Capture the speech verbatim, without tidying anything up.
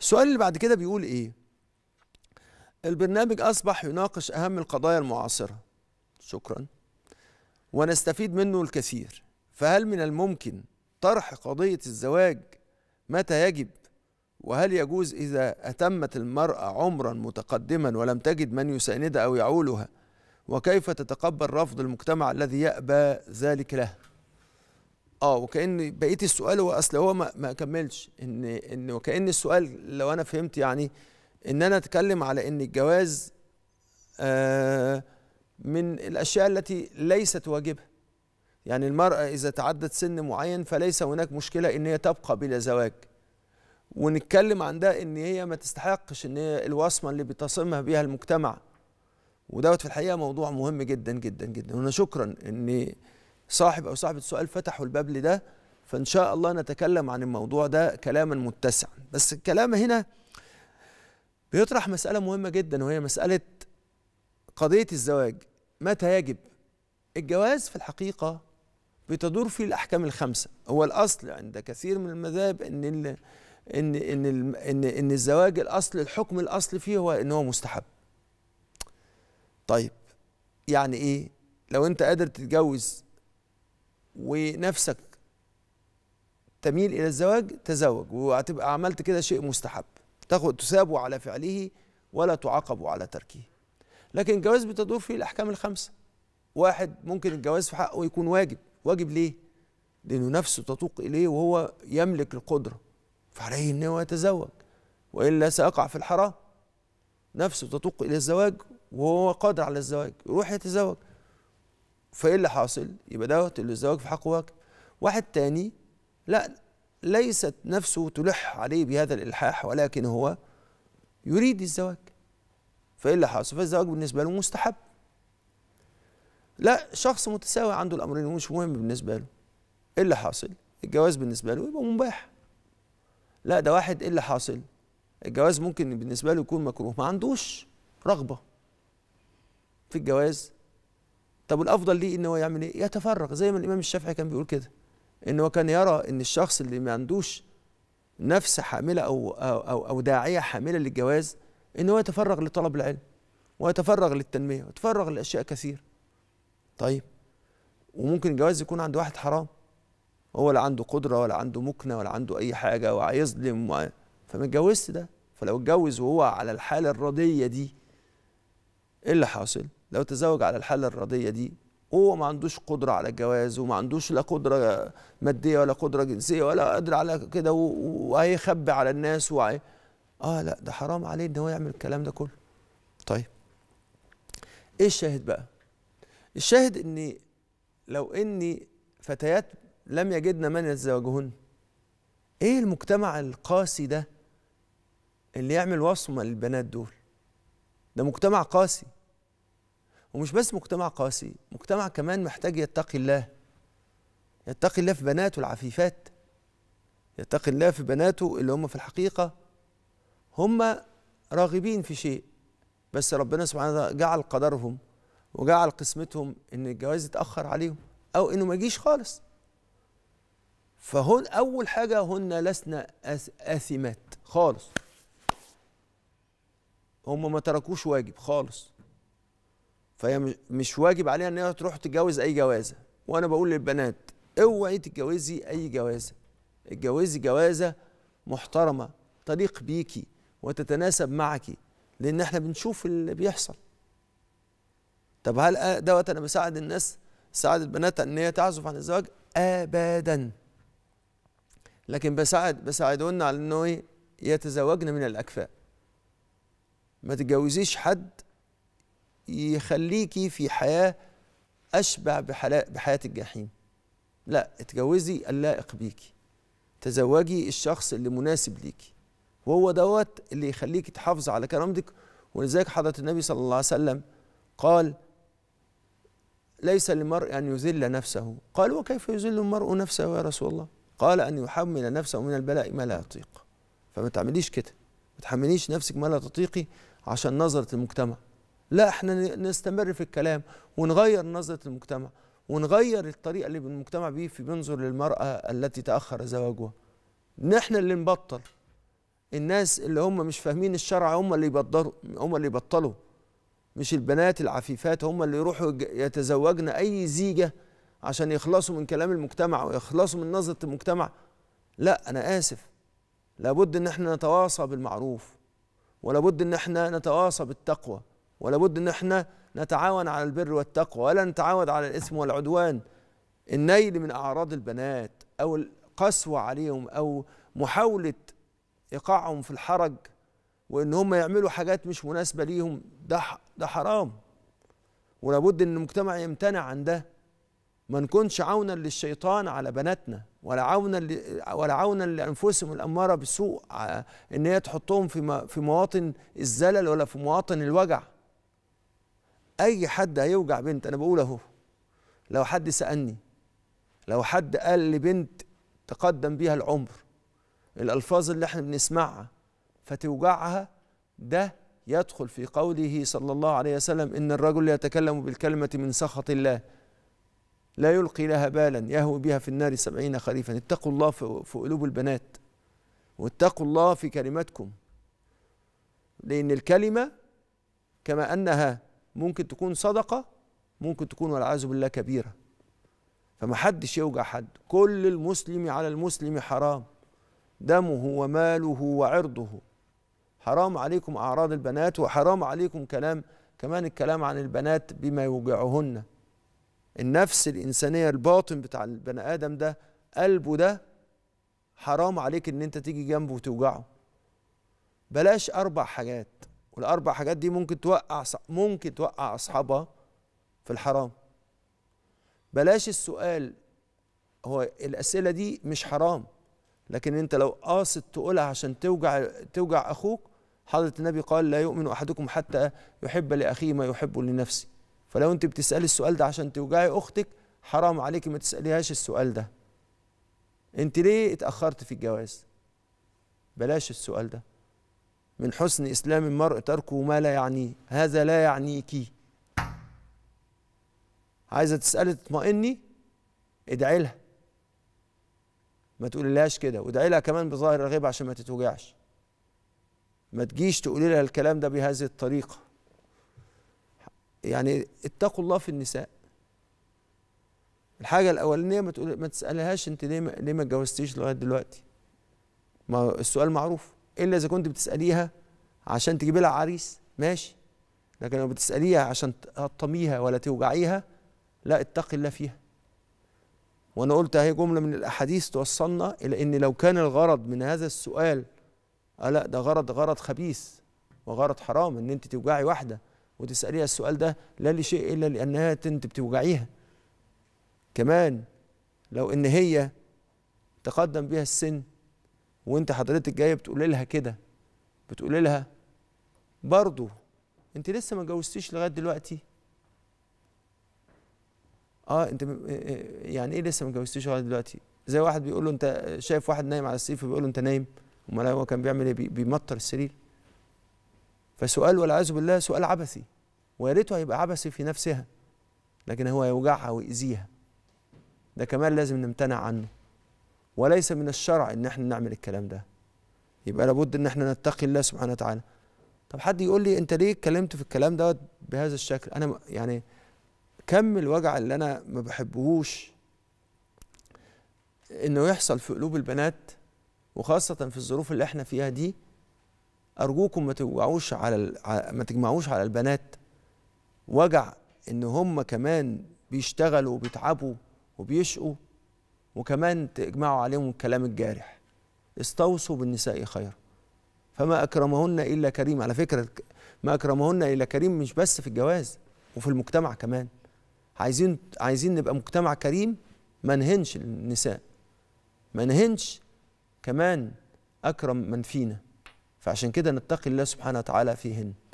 السؤال اللي بعد كده بيقول ايه؟ البرنامج اصبح يناقش اهم القضايا المعاصرة. شكرا. ونستفيد منه الكثير، فهل من الممكن طرح قضية الزواج متى يجب؟ وهل يجوز إذا أتمت المرأة عمرا متقدما ولم تجد من يساندها أو يعولها؟ وكيف تتقبل رفض المجتمع الذي يأبى ذلك له؟ آه وكأن بقية السؤال هو أصل هو ما, ما كملش إن إن وكأن السؤال لو أنا فهمت يعني إن أنا أتكلم على إن الجواز آه من الأشياء التي ليست واجبة، يعني المرأة إذا تعدت سن معين فليس هناك مشكلة إن هي تبقى بلا زواج، ونتكلم عن ده إن هي ما تستحقش إن هي الوصمة اللي بيتصمها بيها المجتمع، ودوت في الحقيقة موضوع مهم جدا جدا جدا. وأنا شكرا إن صاحب أو صاحبة السؤال فتحوا الباب لده، فإن شاء الله نتكلم عن الموضوع ده كلاما متسعا. بس الكلام هنا بيطرح مسألة مهمة جدا، وهي مسألة قضية الزواج متى يجب؟ الجواز في الحقيقة بتدور فيه الأحكام الخمسة. هو الأصل عند كثير من المذاهب إن ال إن إن ال إن إن الزواج الأصل، الحكم الأصل فيه هو إن هو مستحب. طيب يعني إيه؟ لو أنت قادر تتجوز ونفسك تميل إلى الزواج تزوج، وهتبقى عملت كده شيء مستحب، تاخد تثاب على فعله ولا تعاقب على تركه. لكن الجواز بتدور فيه الأحكام الخمسة. واحد، ممكن الجواز في حقه يكون واجب. واجب ليه؟ لأنه نفسه تتوق إليه وهو يملك القدرة، فعليه إن هو يتزوج وإلا سيقع في الحرام. نفسه تتوق إلى الزواج وهو قادر على الزواج، يروح يتزوج، فإيه اللي حاصل؟ يبقى دوت الزواج في حقه واجب. واحد تاني لا، ليست نفسه تلح عليه بهذا الإلحاح، ولكن هو يريد الزواج، فإيه اللي حاصل؟ فالزواج بالنسبة له مستحب. لا، شخص متساوي عنده الأمرين ومش مهم بالنسبة له، إيه اللي حاصل؟ الجواز بالنسبة له يبقى مباح. لا ده واحد، إيه اللي حاصل؟ الجواز ممكن بالنسبة له يكون مكروه، ما عندوش رغبة في الجواز. طب الأفضل ليه إن هو يعمل إيه؟ يتفرغ، زي ما الإمام الشافعي كان بيقول كده، إن هو كان يرى إن الشخص اللي ما عندوش نفس حاملة أو أو أو, أو داعية حاملة للجواز، إن هو يتفرغ لطلب العلم، ويتفرغ للتنمية، ويتفرغ لأشياء كثيرة. طيب وممكن الجواز يكون عند واحد حرام، هو لا عنده قدرة ولا عنده مكنة ولا عنده أي حاجة، وهيظلم، فما اتجوزش ده. فلو اتجوز وهو على الحالة الراضية دي، إيه اللي حاصل؟ لو تزوج على الحالة الراضية دي وهو ما عندوش قدرة على الجواز، وما عندوش لا قدرة مادية ولا قدرة جنسية ولا قادر على كده، وهيخبي على الناس وهي آه لا ده حرام عليه إن هو يعمل الكلام ده كله. طيب إيه الشاهد بقى؟ الشاهد إن لو إني فتيات لم يجدن من يتزوجهن، إيه المجتمع القاسي ده اللي يعمل وصمة للبنات دول؟ ده مجتمع قاسي، ومش بس مجتمع قاسي، مجتمع كمان محتاج يتقي الله، يتقي الله في بناته العفيفات، يتقي الله في بناته اللي هم في الحقيقة هم راغبين في شيء، بس ربنا سبحانه وتعالى جعل قدرهم وجعل قسمتهم إن الجواز يتأخر عليهم أو إنه ما يجيش خالص. فهن أول حاجة هن لسنا آثمات خالص، هم ما تركوش واجب خالص، فهي مش واجب عليها إن هي تروح تتجوز أي جوازة. وأنا بقول للبنات أوعي تتجوزي أي جوازة، اتجوزي جوازة محترمة تليق بيكي وتتناسب معكي، لأن إحنا بنشوف اللي بيحصل. طب هل دوت انا بساعد الناس، ساعد البنات ان هي تعزف عن الزواج؟ ابدا. لكن بساعد بساعدهن على انه ايه؟ يتزوجن من الاكفاء. ما تتجوزيش حد يخليكي في حياه اشبع بحياه الجحيم. لا، اتجوزي اللائق بيكي، تزوجي الشخص اللي مناسب ليكي، وهو دوت اللي يخليكي تحافظي على كرامتك. ولذلك حضره النبي صلى الله عليه وسلم قال: ليس للمرء أن يذل نفسه. قال: وكيف يذل المرء نفسه يا رسول الله؟ قال: أن يحمل نفسه من البلاء ما لا يطيق. فما تعمليش كده، ما تحمليش نفسك ما لا تطيقي عشان نظرة المجتمع. لا، احنا نستمر في الكلام ونغير نظرة المجتمع، ونغير الطريقة اللي المجتمع بيه في بينظر للمرأة التي تأخر زواجها. نحن اللي نبطل، الناس اللي هم مش فاهمين الشرع هم اللي يبطلوا هم اللي يبطلوا مش البنات العفيفات هم اللي يروحوا يتزوجن اي زيجه عشان يخلصوا من كلام المجتمع ويخلصوا من نظره المجتمع. لا انا اسف، لابد ان احنا نتواصى بالمعروف، ولابد ان احنا نتواصى بالتقوى، ولابد ان احنا نتعاون على البر والتقوى ولا نتعاون على الاثم والعدوان. النيل من اعراض البنات او القسوه عليهم او محاوله ايقاعهم في الحرج وان هم يعملوا حاجات مش مناسبه ليهم ده ده حرام، ولابد ان المجتمع يمتنع عن ده. ما نكونش عونا للشيطان على بناتنا ولا عونا ولا عونا لانفسهم الاماره بالسوء ان هي تحطهم في في مواطن الزلل ولا في مواطن الوجع. اي حد هيوجع بنت، انا بقول اهو، لو حد سالني، لو حد قال لي بنت تقدم بيها العمر، الالفاظ اللي احنا بنسمعها فتوجعها، ده يدخل في قوله صلى الله عليه وسلم ان الرجل يتكلم بالكلمه من سخط الله لا يلقي لها بالا يهوي بها في النار سبعين خريفا. اتقوا الله في قلوب البنات، واتقوا الله في كلماتكم، لأن الكلمة كما أنها ممكن تكون صدقة ممكن تكون والعياذ بالله كبيرة. فمحدش يوجع حد، كل المسلم على المسلم حرام، دمه وماله وعرضه حرام عليكم أعراض البنات، وحرام عليكم كلام كمان الكلام عن البنات بما يوجعهن. النفس الإنسانية الباطن بتاع البني آدم ده، قلبه ده حرام عليك إن أنت تيجي جنبه وتوجعه. بلاش أربع حاجات، والأربع حاجات دي ممكن توقع ممكن توقع أصحابها في الحرام. بلاش السؤال، هو الأسئلة دي مش حرام، لكن أنت لو قاصد تقولها عشان توجع توجع أخوك، حضرة النبي قال لا يؤمن أحدكم حتى يحب لأخيه ما يحب لنفسه. فلو انت بتسالي السؤال ده عشان توجعي اختك، حرام عليكي ما تساليهاش السؤال ده. انت ليه اتاخرت في الجواز؟ بلاش السؤال ده. من حسن اسلام المرء تركه ما لا يعنيه، هذا لا يعنيكي. عايزه تسالي تطمئني؟ ادعي لها، ما تقوليلهاش كده، وادعي لها كمان بظاهر الغيب عشان ما تتوجعش. ما تجيش تقولي لها الكلام ده بهذه الطريقه. يعني اتقوا الله في النساء. الحاجة الأولانية ما تقول ما تسألهاش أنت ليه ما ليه ما اتجوزتيش لغاية دلوقتي؟ ما السؤال معروف، إلا إذا كنت بتسأليها عشان تجيبي لها عريس ماشي، لكن لو بتسأليها عشان تطميها ولا توجعيها لا، اتقي الله فيها. وأنا قلت أهي جملة من الأحاديث توصلنا إلى إن لو كان الغرض من هذا السؤال أه لا، ده غرض غرض خبيث وغرض حرام إن أنت توجعي واحدة وتسأليها السؤال ده لا لشيء إلا لأنها أنت بتوجعيها. كمان لو إن هي تقدم بيها السن وأنت حضرتك جاية بتقولي لها كده، بتقولي لها برضه أنت لسه ما اتجوزتيش لغاية دلوقتي. أه أنت يعني إيه لسه ما اتجوزتيش لغاية دلوقتي؟ زي واحد بيقول له أنت شايف واحد نايم على السرير فبيقول له أنت نايم، أمال هو كان بيعمل إيه؟ بيمطر السرير. فسؤال والعياذ بالله سؤال عبثي، ويا ريته هيبقى عبثي في نفسها، لكن هو يوجعها ويأذيها. ده كمان لازم نمتنع عنه، وليس من الشرع ان احنا نعمل الكلام ده. يبقى لابد ان احنا نتقي الله سبحانه وتعالى. طب حد يقول لي انت ليه اتكلمت في الكلام ده بهذا الشكل؟ انا يعني كم الوجع اللي انا ما بحبهوش انه يحصل في قلوب البنات، وخاصة في الظروف اللي احنا فيها دي. أرجوكم ما توجعوش على ما تجمعوش على البنات وجع إن هم كمان بيشتغلوا وبيتعبوا وبيشقوا، وكمان تجمعوا عليهم الكلام الجارح. استوصوا بالنساء خيرا فما أكرمهن إلا كريم. على فكرة ما أكرمهن إلا كريم مش بس في الجواز، وفي المجتمع كمان. عايزين عايزين نبقى مجتمع كريم، ما نهنش النساء، ما نهنش كمان أكرم من فينا. فعشان كده نتقي الله سبحانه وتعالى فيهن.